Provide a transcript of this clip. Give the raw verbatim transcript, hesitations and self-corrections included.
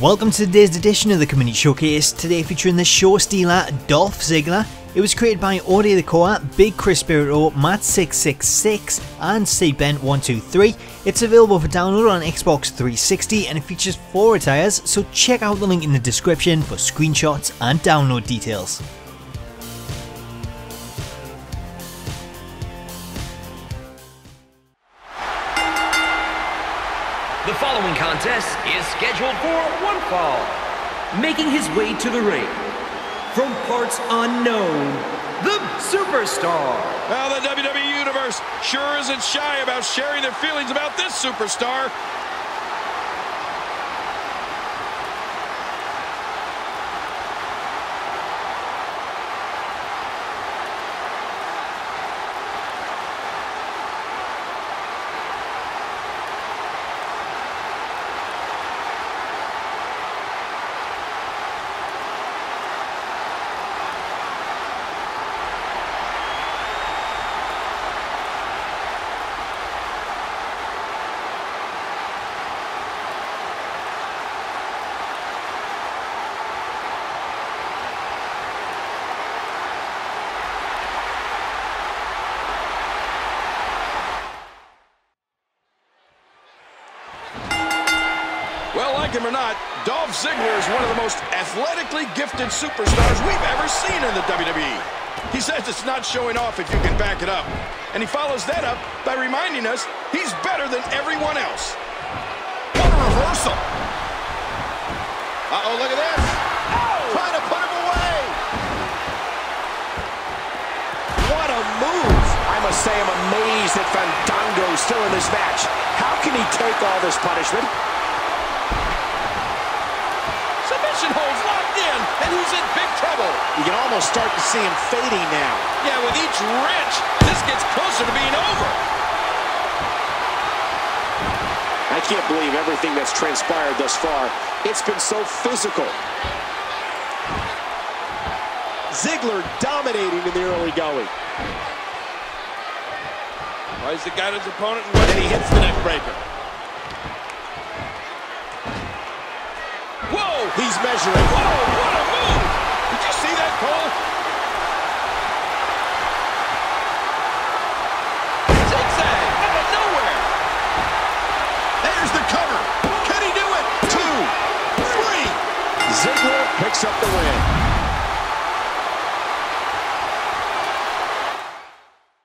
Welcome to today's edition of the Community Showcase, today featuring the show stealer Dolph Ziggler. It was created by Audi the Coat, Big Chris Spirit Matt six six six and bent one two three. It's available for download on Xbox three sixty and it features four attires, so check out the link in the description for screenshots and download details. The following contest is scheduled for one fall. Making his way to the ring, from parts unknown, the Superstar. Well, the W W E Universe sure isn't shy about sharing their feelings about this Superstar. Well, like him or not, Dolph Ziggler is one of the most athletically gifted superstars we've ever seen in the W W E. He says it's not showing off if you can back it up. And he follows that up by reminding us he's better than everyone else. What a reversal. Uh-oh, look at this. Oh! Trying to put him away. What a move. I must say I'm amazed that Fandango's still in this match. How can he take all this punishment? Holds locked in, and he's in big trouble. You can almost start to see him fading now. Yeah, with each wrench, this gets closer to being over. I can't believe everything that's transpired thus far. It's been so physical. Ziggler dominating in the early going. Well, he's the guy his opponent, and he hits the neck breaker. He's measuring. Whoa, what a move! Did you see that, Cole? Zigzag out of nowhere. There's the cover. Can he do it? Two, three. Ziggler picks up the win.